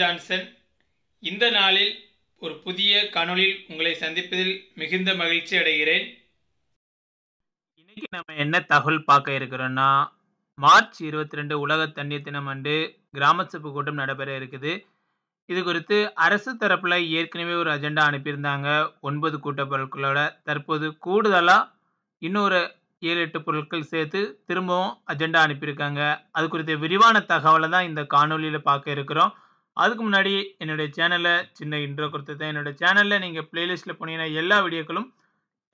Jordan Johnson. இந்த நாளில் ஒரு புதிய காணொளியில் உங்களை சந்திப்பதில் மிகுந்த மகிழ்ச்சி அடைகிறேன். இன்னைக்கு நம்ம என்ன தகவல் பார்க்க இருக்கிறோம்னா, மார்ச் 22 உலக தண்ணீர் தினம் அன்று கிராம சபை கூட்டம் நடைபெற இருக்குது. இது குறித்து அரசு தரப்பில் ஏற்கனவே ஒரு அஜெண்டா அனுப்பியிருந்தாங்க. 9 கூட்டப்பொருட்களோட தற்போது கூடுதலாக இன்னொரு 7-8 பொருட்கள் சேர்த்து திரும்பவும் அஜெண்டா அனுப்பியிருக்காங்க. அது குறித்த விரிவான தகவலை தான் இந்த காணொலியில் பார்க்க இருக்கிறோம். அதுக்கு முன்னாடி என்னுடைய சேனலை சின்ன இன்ட்ரோ கொடுத்து தான், என்னோடய சேனலில் நீங்கள் பிளேலிஸ்ட்டில் போனீங்கன்னா எல்லா வீடியோக்களும்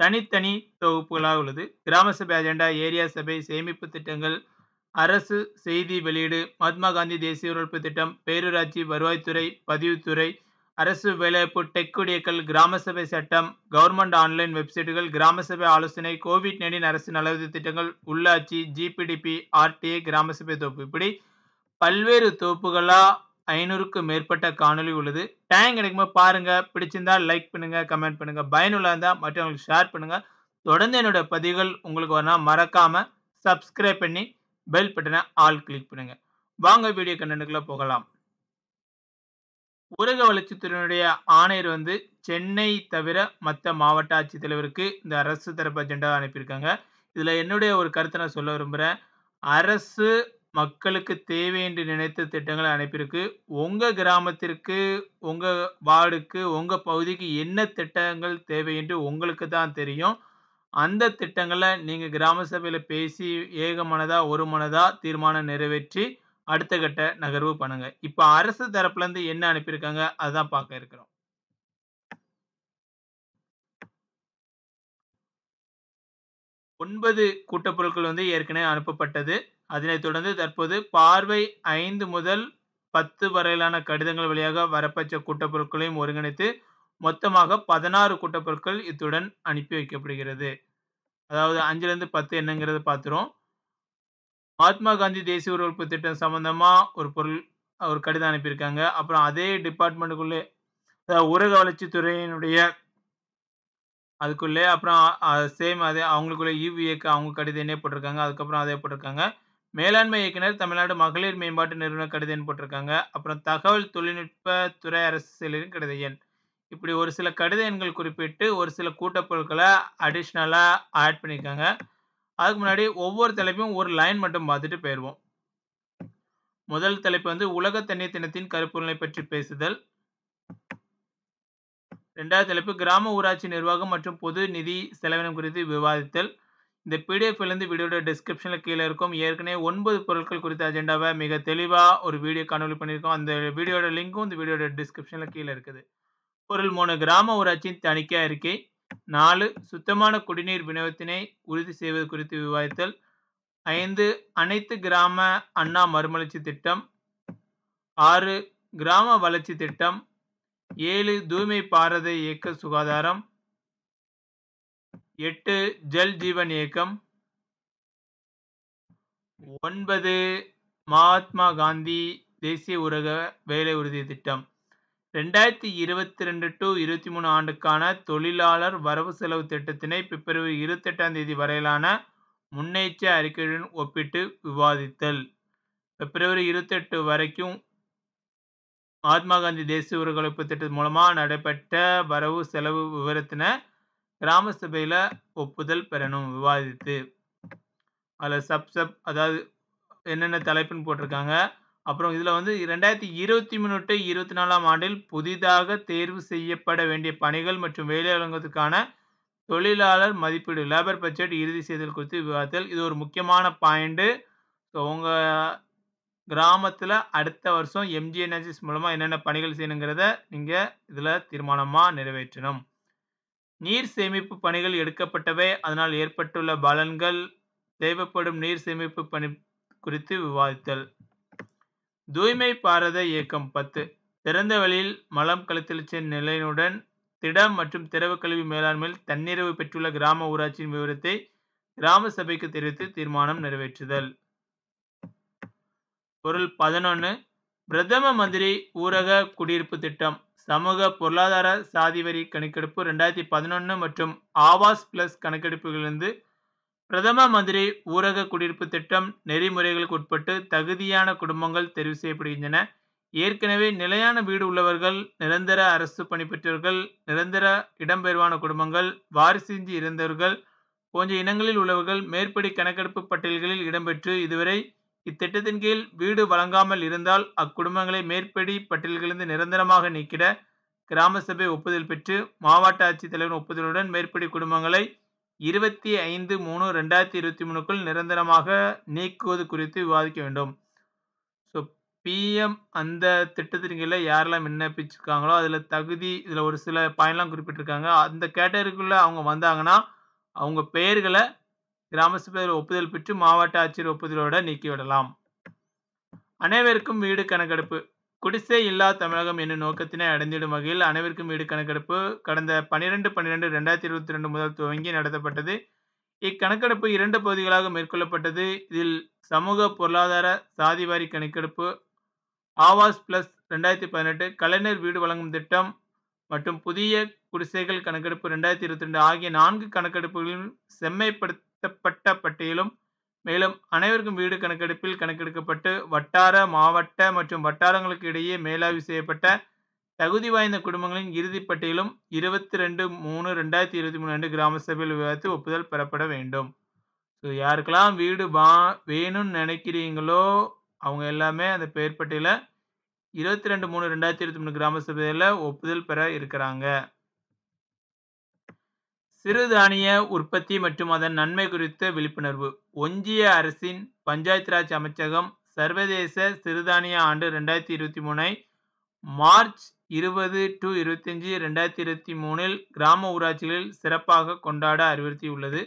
தனித்தனி தொகுப்புகளாக உள்ளது. கிராம சபை அஜெண்டா, ஏரியா சபை, சேமிப்பு திட்டங்கள், அரசு செய்தி வெளியீடு, மகாத்மா காந்தி தேசிய உழைப்பு திட்டம், பேரூராட்சி, வருவாய்த்துறை, பதிவுத்துறை, அரசு வேலைவாய்ப்பு, டெக் குடியக்கள், கிராம சபை சட்டம், கவர்மெண்ட் ஆன்லைன் வெப்சைட்டுகள், கிராம சபை ஆலோசனை, COVID-19 அரசு நலவுதவி திட்டங்கள், உள்ளாட்சி, GPDP, RTA, கிராம சபை தொகுப்பு, இப்படி பல்வேறு தொகுப்புகளாக 500க்கும் மேற்பட்ட காணொலி உள்ளது. டைம் கிடைக்கும்போது பாருங்கள். பிடிச்சிருந்தா லைக் பண்ணுங்கள், கமெண்ட் பண்ணுங்கள். பயனுள்ள இருந்தால் மற்றவங்களுக்கு ஷேர் பண்ணுங்கள். தொடர்ந்து என்னோடய பதிவுகள் உங்களுக்கு வரணும். மறக்காமல் சப்ஸ்கிரைப் பண்ணி பெல் பட்டனை ஆல் கிளிக் பண்ணுங்க. வாங்க வீடியோ கண்டென்ட்டுக்குள்ளே போகலாம். ஊரக வளர்ச்சித்துறையினுடைய ஆணையர் சென்னை தவிர மற்ற மாவட்ட ஆட்சித்தலைவருக்கு இந்த அரசு தரப்பு அஜெண்டா அனுப்பியிருக்காங்க. இதில் என்னுடைய ஒரு கருத்தை நான் சொல்ல விரும்புகிறேன். அரசு மக்களுக்கு தேவை என்று நினைத்த திட்டங்களை அனுப்பியிருக்கு. உங்கள் கிராமத்திற்கு, உங்கள் வார்டுக்கு, உங்கள் பகுதிக்கு என்ன திட்டங்கள் தேவை என்று உங்களுக்கு தான் தெரியும். அந்த திட்டங்களை நீங்கள் கிராம சபையில் பேசி ஏகமனதாக ஒரு மனதாக தீர்மானம் நிறைவேற்றி அடுத்த கட்ட நகர்வு பண்ணுங்கள். இப்போ அரசு தரப்புலேருந்து என்ன அனுப்பியிருக்காங்க அதுதான் பார்க்க இருக்கிறோம். ஒன்பது கூட்டப்பொருட்கள் ஏற்கனவே அனுப்பப்பட்டது. அதனைத் தொடர்ந்து தற்போது பார்வை 5 முதல் 10 வரையிலான கடிதங்கள் வழியாக வரப்பட்ட கூட்டப்பொருட்களையும் ஒருங்கிணைத்து மொத்தமாக 16 கூட்டப்பொருட்கள் இத்துடன் அனுப்பி வைக்கப்படுகிறது. அதாவது 5-10 என்னங்கிறத பார்த்துரும். மகாத்மா காந்தி தேசிய உழைப்பு திட்டம் சம்பந்தமாக ஒரு கடிதம் அனுப்பியிருக்காங்க. அப்புறம் அதே டிபார்ட்மெண்ட்டுக்குள்ளே, அதாவது ஊரக வளர்ச்சித்துறையினுடைய அதுக்குள்ளே, அப்புறம் சேம் அதே அவங்களுக்குள்ளே EVA அவங்க கடிதம் என்ன போட்டிருக்காங்க. அதுக்கப்புறம் அதே போட்டிருக்காங்க. மேலாண்மை இயக்குனர், தமிழ்நாடு மகளிர் மேம்பாட்டு நிறுவனம் கடிதம் போட்டிருக்காங்க. அப்புறம் தகவல் தொழில்நுட்பத்துறை அரசு செயலரின் கடித எண். இப்படி ஒரு சில கடித எண்கள் குறிப்பிட்டு ஒரு சில கூட்டப்பொருட்களை அடிஷ்னலாக ஆட் பண்ணியிருக்காங்க. அதுக்கு முன்னாடி ஒவ்வொரு தலைப்பையும் ஒரு லைன் மட்டும் பார்த்துட்டு போயிடுவோம். முதல் தலைப்பு உலக தண்ணீர் தினத்தின் கருப்பொருளை பற்றி பேசுதல். ரெண்டாவது தலைப்பு கிராம ஊராட்சி நிர்வாகம் மற்றும் பொது நிதி செலவினம் குறித்து விவாதித்தல். இந்த PDFலேருந்து வீடியோட டிஸ்கிரிப்ஷனில் கீழே இருக்கும். ஏற்கனவே 9 பொருட்கள் குறித்த அஜெண்டாவை மிக தெளிவாக ஒரு வீடியோ காணொலி பண்ணியிருக்கோம். அந்த வீடியோட லிங்க்கும் இந்த வீடியோட டிஸ்கிரிப்ஷனில் கீழே இருக்குது. பொருள் 3 கிராம ஊராட்சியின் தணிக்கை அறிக்கை. 4 சுத்தமான குடிநீர் விநியோகத்தினை உறுதி செய்வது குறித்து விவாதித்தல். 5 அனைத்து கிராம அண்ணா மறுமலர்ச்சி திட்டம். 6 கிராம வளர்ச்சி திட்டம். 7 தூய்மை பாரத இயக்க சுகாதாரம். 8 ஜல் ஜீவன் இயக்கம். 9 மகாத்மா காந்தி தேசிய ஊரக வேலை உறுதி திட்டம். 2022 to 2023 ஆண்டுக்கான தொழிலாளர் வரவு செலவு திட்டத்தினை February 28 வரையிலான முன்னேற்ற அறிக்கையுடன் ஒப்பிட்டு விவாதித்தல். February 28 வரைக்கும் மகாத்மா காந்தி தேசிய ஊரக உழைப்பு திட்டத்தின் மூலமாக நடைபெற்ற வரவு செலவு விவரத்தினை கிராம சபையில் ஒப்புதல் பெறணும் விவாதித்து. அதில் சப் அதாவது என்னென்ன தலைப்புன்னு போட்டிருக்காங்க. அப்புறம் இதில் 2023 to 2024 ஆண்டில் புதிதாக தேர்வு செய்யப்பட வேண்டிய பணிகள் மற்றும் வேலை வழங்குவதற்கான தொழிலாளர் மதிப்பீடு லேபர் பட்ஜெட் இறுதி செய்தல் குறித்து விவாதித்தல். இது ஒரு முக்கியமான பாயிண்ட்டு. ஸோ உங்கள் கிராமத்தில் அடுத்த வருஷம் MGNRS மூலமாக என்னென்ன பணிகள் செய்யணுங்கிறத நீங்கள் இதில் தீர்மானமாக நிறைவேற்றணும். நீர் சேமிப்பு பணிகள் எடுக்கப்பட்டவை, அதனால் ஏற்பட்டுள்ள பலன்கள், தேவைப்படும் நீர் சேமிப்பு பணி குறித்து விவாதித்தல். தூய்மை பாரத இயக்கம் 10 திறந்த வழியில் மலம் கழித்தெழுச்சிய நிலையுடன் திடம் மற்றும் திரவ கழிவு மேலாண்மையில் தன்னிறைவு பெற்றுள்ள கிராம ஊராட்சியின் விவரத்தை கிராம சபைக்கு தெரிவித்து தீர்மானம் நிறைவேற்றுதல். பொருள் 11 பிரதம மந்திரி ஊரக குடியிருப்பு திட்டம், சமூக பொருளாதார சாதிவரி கணக்கெடுப்பு 2011 மற்றும் ஆவாஸ் பிளஸ் கணக்கெடுப்புகளிலிருந்து பிரதம மந்திரி ஊரக குடியிருப்பு திட்டம் நெறிமுறைகளுக்கு உட்பட்டு தகுதியான குடும்பங்கள் தெரிவு செய்யப்படுகின்றன. ஏற்கனவே நிலையான வீடு உள்ளவர்கள், நிரந்தர அரசு பணி பெற்றவர்கள், நிரந்தர இடம்பெயர்வான குடும்பங்கள், வாரிசின்றி இருந்தவர்கள் போன்ற இனங்களில் உள்ளவர்கள் மேற்படி கணக்கெடுப்பு பட்டியல்களில் இடம்பெற்று இதுவரை இத்திட்டத்தின் கீழ் வீடு வழங்காமல் இருந்தால் அக்குடும்பங்களை மேற்படி பட்டியலிலிருந்து நிரந்தரமாக நீக்கிட கிராம சபை ஒப்புதல் பெற்று மாவட்ட ஆட்சித்தலைவரின் ஒப்புதலுடன் மேற்படி குடும்பங்களை 25/3/2023க்குள் நிரந்தரமாக நீக்குவது குறித்து விவாதிக்க வேண்டும். ஸோ பிஎம் அந்த திட்டத்தின் கீழே யாரெல்லாம் விண்ணப்பிச்சிருக்காங்களோ அதில் தகுதி இதில் ஒரு சில பாயிண்ட்லாம் குறிப்பிட்டிருக்காங்க. அந்த கேட்டகரிக்குள்ளே அவங்க வந்தாங்கன்னா அவங்க பெயர்களை கிராம சபையில் ஒப்புதல் பெற்று மாவட்ட ஆட்சியர் ஒப்புதலோடு நீக்கிவிடலாம். அனைவருக்கும் வீடு கணக்கெடுப்பு குடிசை இல்லா தமிழகம் என்னும் நோக்கத்தினை அடைந்திடும் வகையில் அனைவருக்கும் வீடு கணக்கெடுப்பு கடந்த 12/12/2022 முதல் துவங்கி நடத்தப்பட்டது. இக்கணக்கெடுப்பு 2 பகுதிகளாக மேற்கொள்ளப்பட்டது. இதில் சமூக பொருளாதார சாதிவாரி கணக்கெடுப்பு ஆவாஸ் பிளஸ் 2018, கலைஞர் வீடு வழங்கும் திட்டம் மற்றும் புதிய குடிசைகள் கணக்கெடுப்பு 2022 ஆகிய 4 கணக்கெடுப்புகளில் செம்மைப்படுத்தப்பட்ட பட்டியலும் மேலும் அனைவருக்கும் வீடு கணக்கெடுப்பில் கணக்கெடுக்கப்பட்டு வட்டார மாவட்ட மற்றும் வட்டாரங்களுக்கு இடையே மேலாய்வு செய்யப்பட்ட தகுதி வாய்ந்த குடும்பங்களின் இறுதிப்பட்டியலும் 22/3/2023 அன்று கிராம சபையில் விவாதித்து ஒப்புதல் பெறப்பட வேண்டும். ஸோ யாருக்கெல்லாம் வீடு வேணும்னு நினைக்கிறீங்களோ அவங்க எல்லாமே அந்த பெயர் பட்டியலை 22/3/2023 கிராம சபையில் ஒப்புதல் பெற இருக்கிறாங்க. சிறுதானிய உற்பத்தி மற்றும் அதன் நன்மை குறித்த விழிப்புணர்வு ஒன்றிய அரசின் பஞ்சாயத்து ராஜ் அமைச்சகம் சர்வதேச சிறுதானிய ஆண்டு 2023 மார்ச் 20 to 25, 2023 கிராம ஊராட்சிகளில் சிறப்பாக கொண்டாட அறிவுறுத்தியுள்ளது.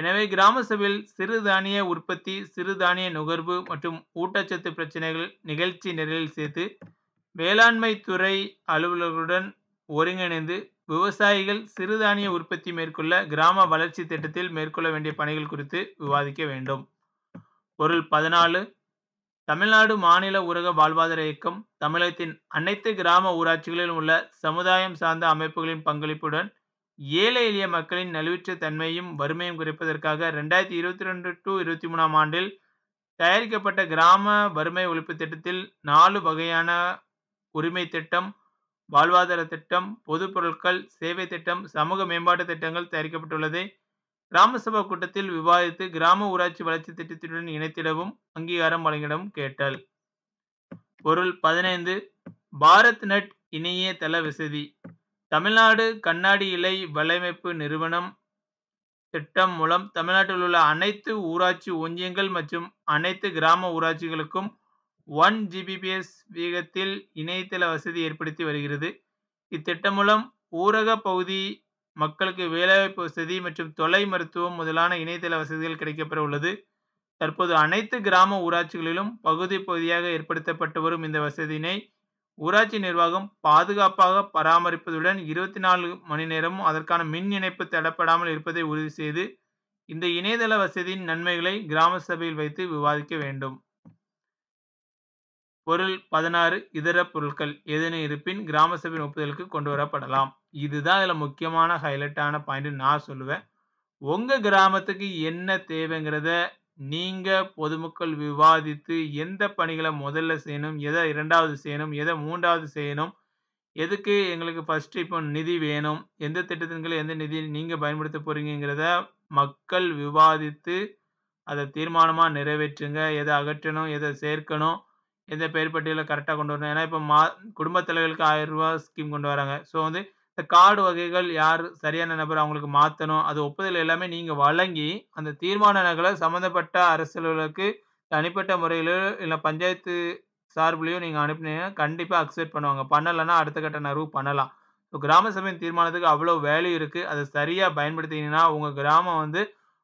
எனவே கிராம சபையில் சிறுதானிய உற்பத்தி, சிறுதானிய நுகர்வு மற்றும் ஊட்டச்சத்து பிரச்சனைகள் நிகழ்ச்சி நிரலில் சேர்த்து வேளாண்மை துறை அலுவலர்களுடன் ஒருங்கிணைந்து விவசாயிகள் சிறுதானிய உற்பத்தி மேற்கொள்ள கிராம வளர்ச்சி திட்டத்தில் மேற்கொள்ள வேண்டிய பணிகள் குறித்து விவாதிக்க வேண்டும். பொருள் 14 தமிழ்நாடு மாநில ஊரக வாழ்வாதார இயக்கம் தமிழகத்தின் அனைத்து கிராம ஊராட்சிகளிலும் உள்ள சமுதாயம் சார்ந்த அமைப்புகளின் பங்களிப்புடன் ஏழை எளிய மக்களின் நலிவுற்ற தன்மையும் வறுமையும் குறைப்பதற்காக 2022 to 2023 ஆண்டில் தயாரிக்கப்பட்ட கிராம வறுமை ஒழிப்பு திட்டத்தில் 4 வகையான உரிமை திட்டம், வாழ்வாதார திட்டம், பொது பொருட்கள் சேவை திட்டம், சமூக மேம்பாட்டு திட்டங்கள் தயாரிக்கப்பட்டுள்ளதை கிராம சபா கூட்டத்தில் விவாதித்து கிராம ஊராட்சி வளர்ச்சி திட்டத்துடன் இணைத்திடவும் அங்கீகாரம் வழங்கிடவும் கேட்டல். பொருள் 15 பாரத் நெட் இணைய தள வசதி தமிழ்நாடு கண்ணாடி இலை வலையமைப்பு நிறுவனம் திட்டம் மூலம் தமிழ்நாட்டில் உள்ள அனைத்து ஊராட்சி ஒன்றியங்கள் மற்றும் அனைத்து கிராம ஊராட்சிகளுக்கும் 1 Gbps வேகத்தில் இணையதள வசதி ஏற்படுத்தி வருகிறது. இத்திட்டம் மூலம் ஊரக பகுதி மக்களுக்கு வேலைவாய்ப்பு வசதி மற்றும் தொலை மருத்துவம் முதலான இணையதள வசதிகள் கிடைக்கப்பெற உள்ளது. தற்போது அனைத்து கிராம ஊராட்சிகளிலும் பகுதி பகுதியாக ஏற்படுத்தப்பட்டு வரும் இந்த வசதியினை ஊராட்சி நிர்வாகம் பாதுகாப்பாக பராமரிப்பதுடன் 24 மணி நேரமும் அதற்கான மின் இணைப்பு தடப்படாமல் இருப்பதை உறுதி செய்து இந்த இணையதள வசதியின் நன்மைகளை கிராம சபையில் வைத்து விவாதிக்க வேண்டும். பொருள் 16 இதர பொருட்கள் ஏதேனும் இருப்பின் கிராம சபையின் ஒப்புதலுக்கு கொண்டு வரப்படலாம். இதுதான் இதில் முக்கியமான ஹைலைட்டான பாயிண்ட் நான் சொல்லுவேன். உங்கள் கிராமத்துக்கு என்ன தேவைங்கிறத நீங்கள் பொதுமக்கள் விவாதித்து எந்த பணிகளை முதல்ல செய்யணும், எதை 2வது செய்யணும், எதை 3வது செய்யணும், எதுக்கு எங்களுக்கு ஃபஸ்ட்டு இப்போ நிதி வேணும், எந்த திட்டத்தின்களை எந்த நிதி நீங்கள் பயன்படுத்த போகிறீங்கிறத மக்கள் விவாதித்து அதை தீர்மானமாக நிறைவேற்றுங்க. எதை அகற்றணும், எதை சேர்க்கணும், எந்த பெயர் பட்டியலை கரெக்டாக கொண்டு வரணும். ஏன்னா இப்போ குடும்பத் தலைவர்களுக்கு 1000 ரூபா ஸ்கீம் கொண்டு வராங்க. ஸோ இந்த கார்டு வகைகள் யார் சரியான நபர் அவங்களுக்கு மாற்றணும், அது ஒப்புதல் எல்லாமே நீங்கள் வழங்கி அந்த தீர்மான நகலை சம்மந்தப்பட்ட அரசுகளுக்கு தனிப்பட்ட முறையிலோ இல்லை பஞ்சாயத்து சார்பிலையோ நீங்கள் அனுப்பினீங்கன்னா கண்டிப்பாக அக்செப்ட் பண்ணுவாங்க. பண்ணலைன்னா அடுத்த கட்ட நகர்வு பண்ணலாம். ஸோ கிராம சபையின் தீர்மானத்துக்கு அவ்வளோ வேல்யூ இருக்குது. அதை சரியாக பயன்படுத்திங்கன்னா உங்கள் கிராமம்